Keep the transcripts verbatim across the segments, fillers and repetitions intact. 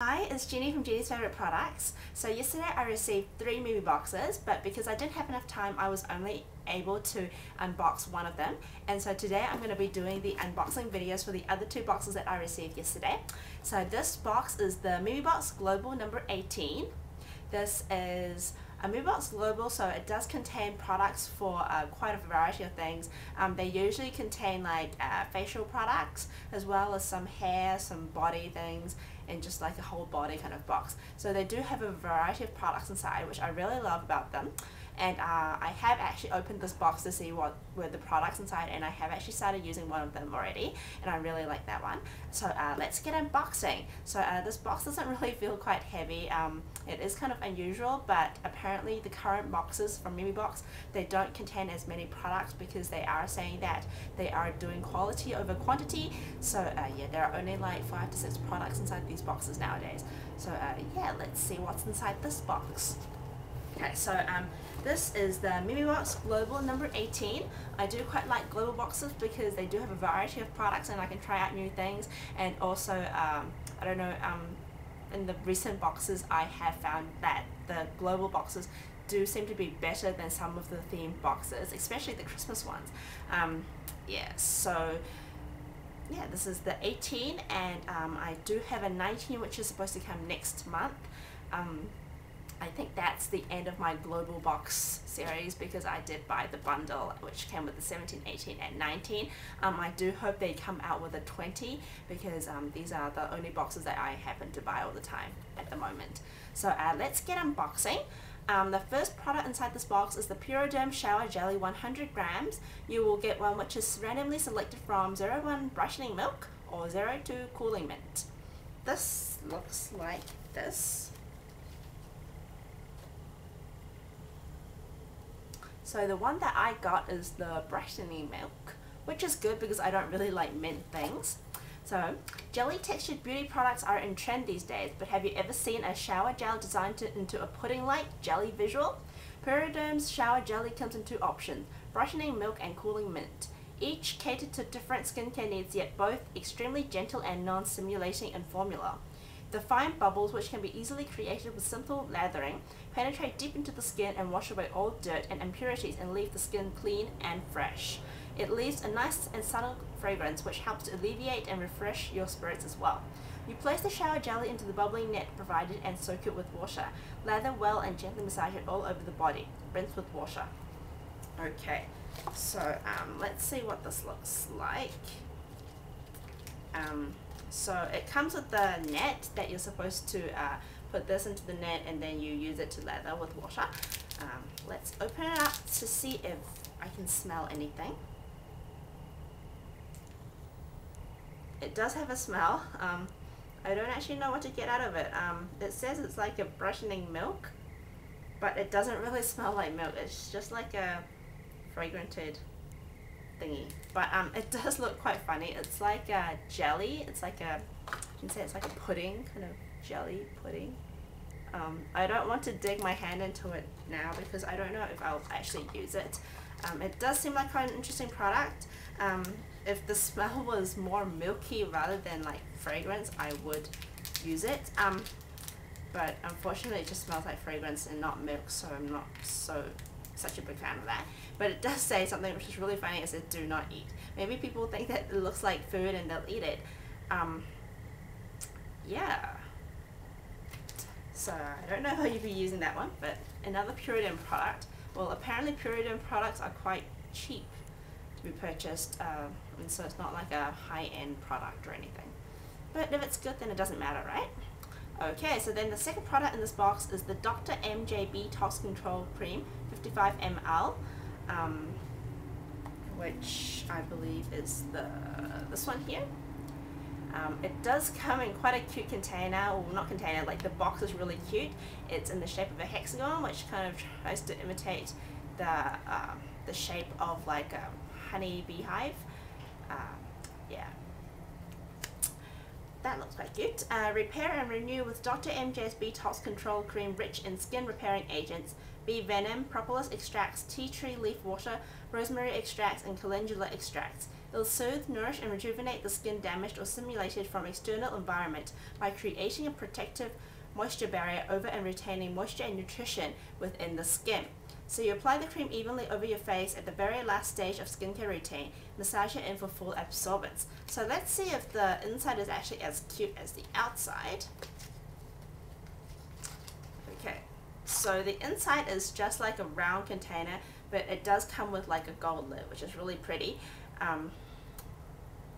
Hi, it's Jenny from Jenny's Favorite Products. So yesterday I received three Memebox boxes, but because I didn't have enough time I was only able to unbox one of them, and so today I'm going to be doing the unboxing videos for the other two boxes that I received yesterday. So this box is the Memebox Global number eighteen. This is a Memebox Global, so it does contain products for uh, quite a variety of things. Um, they usually contain like uh, facial products, as well as some hair, some body things, and just like a whole body kind of box. So they do have a variety of products inside, which I really love about them. And uh, I have actually opened this box to see what were the products inside, and I have actually started using one of them already, and I really like that one. So uh, let's get unboxing. So uh, this box doesn't really feel quite heavy. Um, it is kind of unusual, but apparently the current boxes from Memebox, they don't contain as many products because they are saying that they are doing quality over quantity. So uh, yeah, there are only like five to six products inside these boxes nowadays. So uh, yeah, let's see what's inside this box. Okay, so um, this is the Memebox Global number eighteen. I do quite like global boxes because they do have a variety of products and I can try out new things. And also, um, I don't know, um, in the recent boxes I have found that the global boxes do seem to be better than some of the themed boxes, especially the Christmas ones. Um, yeah, so... yeah, this is the eighteen, and um, I do have a nineteen which is supposed to come next month. Um, I think that's the end of my global box series because I did buy the bundle which came with the seventeen, eighteen and nineteen. Um, I do hope they come out with a twenty because um, these are the only boxes that I happen to buy all the time at the moment. So uh, let's get unboxing. Um, the first product inside this box is the Purederm Shower Jelly one hundred grams. You will get one which is randomly selected from zero one Brightening Milk or zero two Cooling Mint. This looks like this. So the one that I got is the Brightening Milk, which is good because I don't really like mint things. So, jelly textured beauty products are in trend these days, but have you ever seen a shower gel designed to, into a pudding-like jelly visual? Purederm's shower jelly comes in two options, brightening milk and cooling mint. Each catered to different skincare needs, yet both extremely gentle and non-stimulating in formula. The fine bubbles, which can be easily created with simple lathering, penetrate deep into the skin and wash away all dirt and impurities and leave the skin clean and fresh. It leaves a nice and subtle fragrance which helps to alleviate and refresh your spirits as well. You place the shower jelly into the bubbling net provided and soak it with water. Lather well and gently massage it all over the body. Rinse with water. Okay, so um, let's see what this looks like. Um, so it comes with the net that you're supposed to uh, put this into the net, and then you use it to lather with water. Um, let's open it up to see if I can smell anything. It does have a smell. Um, I don't actually know what to get out of it. Um, it says it's like a brightening milk, but it doesn't really smell like milk. It's just like a fragranted thingy. But um, it does look quite funny. It's like a jelly. It's like a, you can say it's like a pudding, kind of jelly pudding. Um, I don't want to dig my hand into it now because I don't know if I'll actually use it. Um, it does seem like quite an interesting product. Um, if the smell was more milky rather than like fragrance, I would use it. Um, but unfortunately, it just smells like fragrance and not milk, so I'm not so such a big fan of that. But it does say something which is really funny. It says, "Do not eat." Maybe people think that it looks like food and they'll eat it. Um, yeah. So I don't know how you'd be using that one, but another Purederm product. Well, apparently Purederm products are quite cheap to be purchased, um, and so it's not like a high-end product or anything. But if it's good, then it doesn't matter, right? Okay, so then the second product in this box is the Doctor M J B Tox Control Cream, fifty-five milliliters, um, which I believe is the this one here. Um, it does come in quite a cute container, or not container, like the box is really cute. It's in the shape of a hexagon, which kind of tries to imitate the uh, the shape of like a honey beehive. Uh, yeah, that looks quite cute. Uh, repair and renew with Doctor M J's Tox Control Cream, rich in skin repairing agents, bee venom, propolis extracts, tea tree leaf water, rosemary extracts, and calendula extracts. It'll soothe, nourish, and rejuvenate the skin damaged or stimulated from external environment by creating a protective moisture barrier over and retaining moisture and nutrition within the skin. So you apply the cream evenly over your face at the very last stage of skincare routine. Massage it in for full absorbance. So let's see if the inside is actually as cute as the outside. Okay, so the inside is just like a round container, but it does come with like a gold lid, which is really pretty. Um,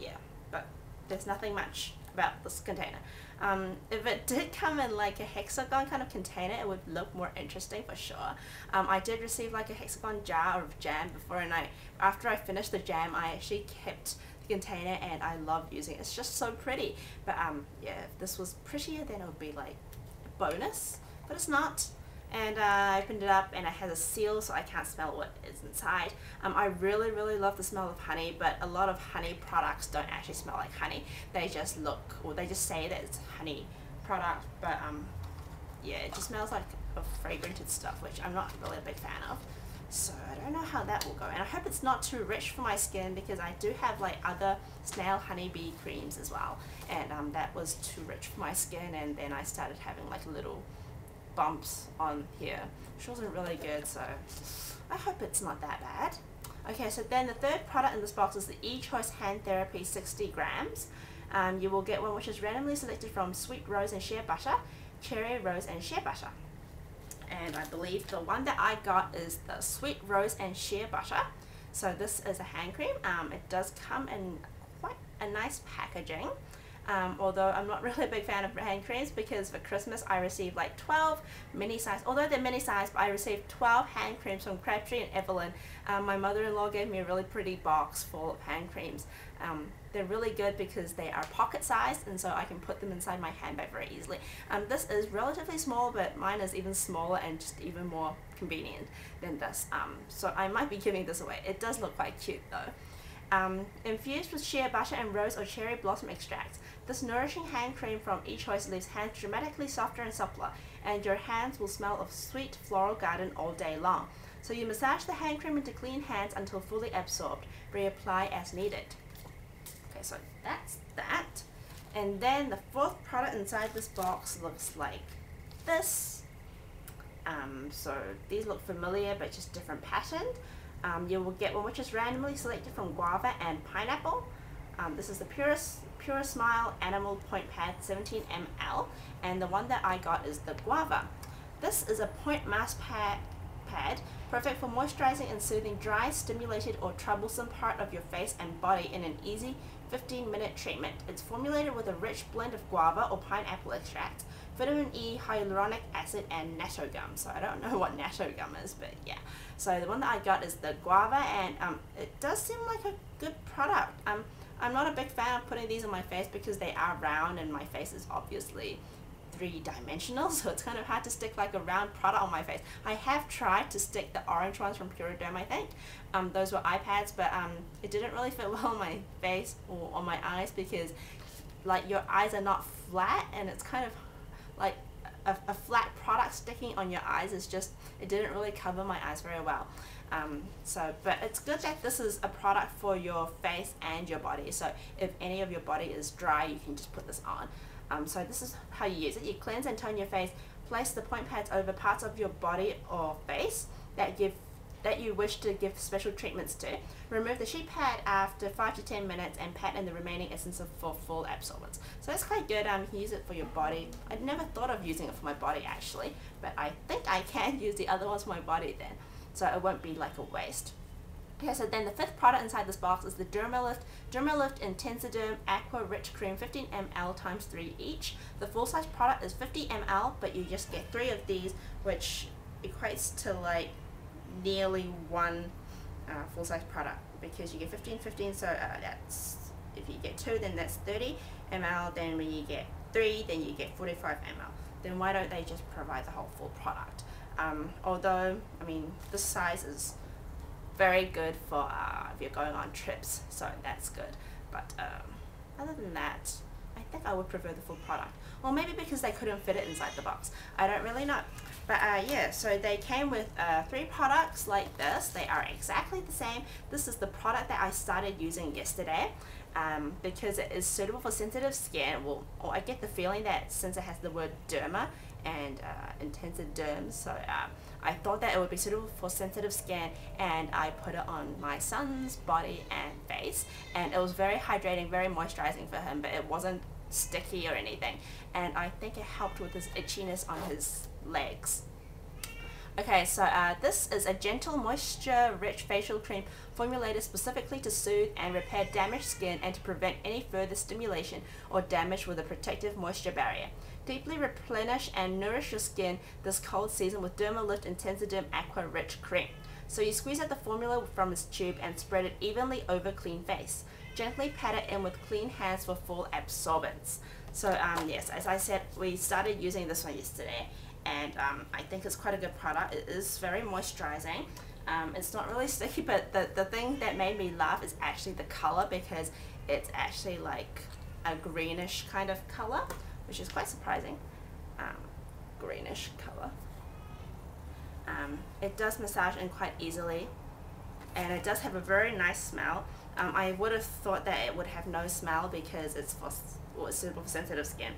yeah, but there's nothing much about this container. Um, if it did come in like a hexagon kind of container, it would look more interesting for sure. Um, I did receive like a hexagon jar of jam before, and I, after I finished the jam, I actually kept the container and I love using it. It's just so pretty. But um, yeah, if this was prettier, then it would be like a bonus, but it's not. And uh, I opened it up and it has a seal, so I can't smell what is inside. Um, I really, really love the smell of honey, but a lot of honey products don't actually smell like honey. They just look, or they just say that it's honey product, but um, yeah, it just smells like of fragranted stuff, which I'm not really a big fan of. So I don't know how that will go. And I hope it's not too rich for my skin, because I do have like other snail honeybee creams as well. And um, that was too rich for my skin, and then I started having like little bumps on here, which wasn't really good, so I hope it's not that bad. Okay, so then the third product in this box is the E-Choice Hand Therapy sixty grams. Um, you will get one which is randomly selected from Sweet Rose and Shea Butter, Cherry Rose and Shea Butter. And I believe the one that I got is the Sweet Rose and Shea Butter. So this is a hand cream. Um, it does come in quite a nice packaging. Um, although I'm not really a big fan of hand creams, because for Christmas I received like twelve mini-size, although they're mini-size, but I received twelve hand creams from Crabtree and Evelyn. Um, my mother-in-law gave me a really pretty box full of hand creams. Um, they're really good because they are pocket-sized, and so I can put them inside my handbag very easily. Um, this is relatively small, but mine is even smaller and just even more convenient than this. Um, so I might be giving this away. It does look quite cute though. Um, infused with shea butter and rose or cherry blossom extracts, this nourishing hand cream from E-Choice leaves hands dramatically softer and suppler, and your hands will smell of sweet floral garden all day long. So you massage the hand cream into clean hands until fully absorbed. Reapply as needed. Okay, so that's that. And then the fourth product inside this box looks like this. Um, so these look familiar, but just different pattern. Um, you will get one which is randomly selected from guava and pineapple. Um, this is the Pure, Pure Smile Animal Point Pad seventeen milliliters, and the one that I got is the guava. This is a point mask pad, pad perfect for moisturizing and soothing dry, stimulated or troublesome part of your face and body in an easy fifteen minute treatment. It's formulated with a rich blend of guava or pineapple extract, vitamin E, hyaluronic acid, and natto gum. So I don't know what natto gum is, but yeah. So the one that I got is the guava, and um, it does seem like a good product. Um, I'm not a big fan of putting these on my face because they are round, and my face is obviously three-dimensional, so it's kind of hard to stick like a round product on my face. I have tried to stick the orange ones from Purederm, I think. Um, those were eye pads, but um, it didn't really fit well on my face or on my eyes, because like your eyes are not flat, and it's kind of like a, a flat product sticking on your eyes is just, it didn't really cover my eyes very well. Um, so, but it's good that this is a product for your face and your body, so if any of your body is dry, you can just put this on. Um, so this is how you use it. You cleanse and tone your face. Place the point pads over parts of your body or face that give that you wish to give special treatments to. Remove the sheet pad after five to ten minutes and pat in the remaining essence for full absorbance. So that's quite good. Um, you can use it for your body. I'd never thought of using it for my body actually, but I think I can use the other ones for my body then, so it won't be like a waste. Okay, so then the fifth product inside this box is the Dermalift Dermalift Intensiderm Aqua Rich Cream fifteen milliliters times three each. The full size product is fifty milliliters, but you just get three of these, which equates to like nearly one uh, full size product, because you get fifteen, fifteen, so uh, that's, if you get two, then that's thirty milliliters, then when you get three, then you get forty-five milliliters. Then why don't they just provide the whole full product? Um, although, I mean, this size is very good for uh, if you're going on trips, so that's good. But um, other than that, I think I would prefer the full product. Or maybe because they couldn't fit it inside the box. I don't really know. But uh, yeah, so they came with uh, three products like this. They are exactly the same. This is the product that I started using yesterday um, because it is suitable for sensitive skin. Well, or I get the feeling that since it has the word derma and uh, intensive derm, so um, I thought that it would be suitable for sensitive skin, and I put it on my son's body and face, and it was very hydrating, very moisturizing for him, but it wasn't sticky or anything, and I think it helped with his itchiness on his legs. Okay, so uh, this is a gentle moisture rich facial cream formulated specifically to soothe and repair damaged skin and to prevent any further stimulation or damage with a protective moisture barrier. Deeply replenish and nourish your skin this cold season with Dermalift Intensiderm Aqua Rich Cream. So you squeeze out the formula from its tube and spread it evenly over clean face. Gently pat it in with clean hands for full absorbance. So um, yes, as I said, we started using this one yesterday, and um, I think it's quite a good product. It is very moisturizing. Um, it's not really sticky, but the, the thing that made me laugh is actually the color, because it's actually like a greenish kind of color, which is quite surprising. Um, greenish color. Um, it does massage in quite easily, and it does have a very nice smell. Um, I would have thought that it would have no smell because it's for, well, it's suitable for sensitive skin.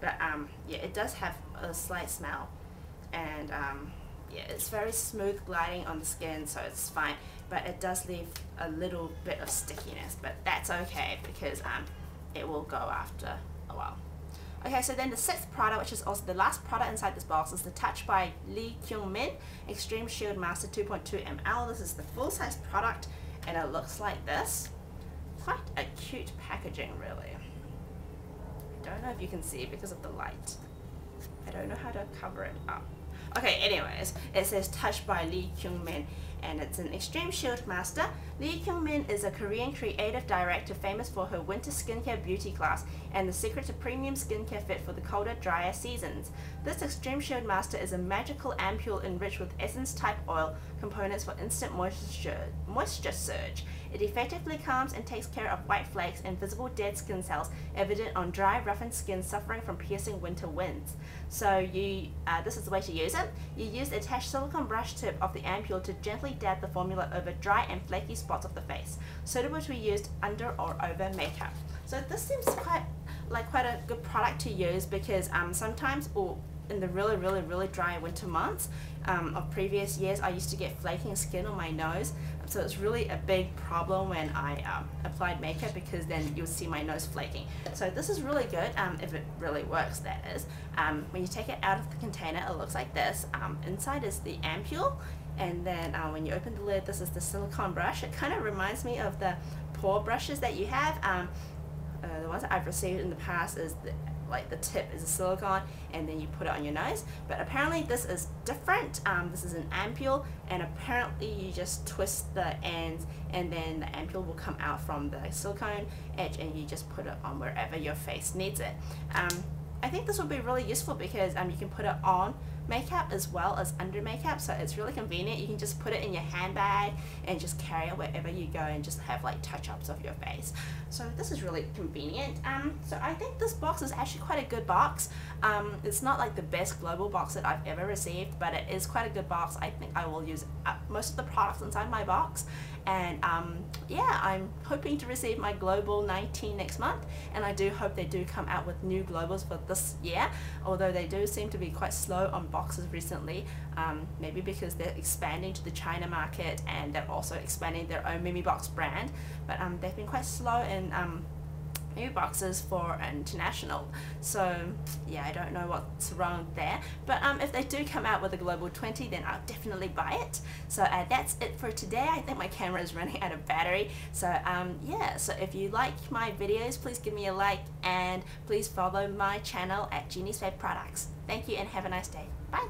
But um, yeah, it does have a slight smell, and um, yeah, it's very smooth gliding on the skin, so it's fine. But it does leave a little bit of stickiness, but that's okay because um, it will go after a while. Okay, so then the sixth product, which is also the last product inside this box, is the Touch By Lee Kyung Min Extreme Shield Master two point two milliliters. This is the full-size product, and it looks like this. Quite a cute packaging, really. I don't know if you can see because of the light. I don't know how to cover it up. Okay, anyways, it says Touch By Lee Kyung Min, and it's an extreme shield master. Lee Kyung Min is a Korean creative director famous for her winter skincare beauty class and the secret to premium skincare fit for the colder, drier seasons. This extreme shield master is a magical ampule enriched with essence type oil components for instant moisture, moisture surge. It effectively calms and takes care of white flakes and visible dead skin cells evident on dry, roughened skin suffering from piercing winter winds. So you, uh, this is the way to use it. You use the attached silicone brush tip of the ampule to gently dab the formula over dry and flaky spots of the face, suitable to be used under or over makeup. So this seems quite like quite a good product to use because um, sometimes, or in the really, really, really dry winter months um, of previous years, I used to get flaking skin on my nose. So it's really a big problem when I um, applied makeup, because then you'll see my nose flaking. So this is really good, um, if it really works, that is. Um, when you take it out of the container, it looks like this. Um, inside is the ampule, and then uh, when you open the lid, this is the silicone brush. It kind of reminds me of the pore brushes that you have. Um, uh, the ones that I've received in the past is the, like the tip is a silicone, and then you put it on your nose. But apparently this is different. Um, this is an ampule, and apparently you just twist the ends, and then the ampule will come out from the silicone edge, and you just put it on wherever your face needs it. Um, I think this will be really useful because um, you can put it on makeup as well as under makeup, so it's really convenient. You can just put it in your handbag and just carry it wherever you go, and just have like touch-ups of your face. So this is really convenient. Um, so I think this box is actually quite a good box. Um, it's not like the best global box that I've ever received, but it is quite a good box. I think I will use up most of the products inside my box, and um, yeah, I'm hoping to receive my global nineteen next month, and I do hope they do come out with new globals for this year, although they do seem to be quite slow on boxes recently, um, maybe because they're expanding to the China market, and they're also expanding their own Memebox brand, but um, they've been quite slow in um, new boxes for international. So yeah, I don't know what's wrong there, but um, if they do come out with a global twenty, then I'll definitely buy it. So uh, that's it for today. I think my camera is running out of battery. So um, yeah, so if you like my videos, please give me a like, and please follow my channel at Jeanie's Fave Products. Thank you, and have a nice day. Bye.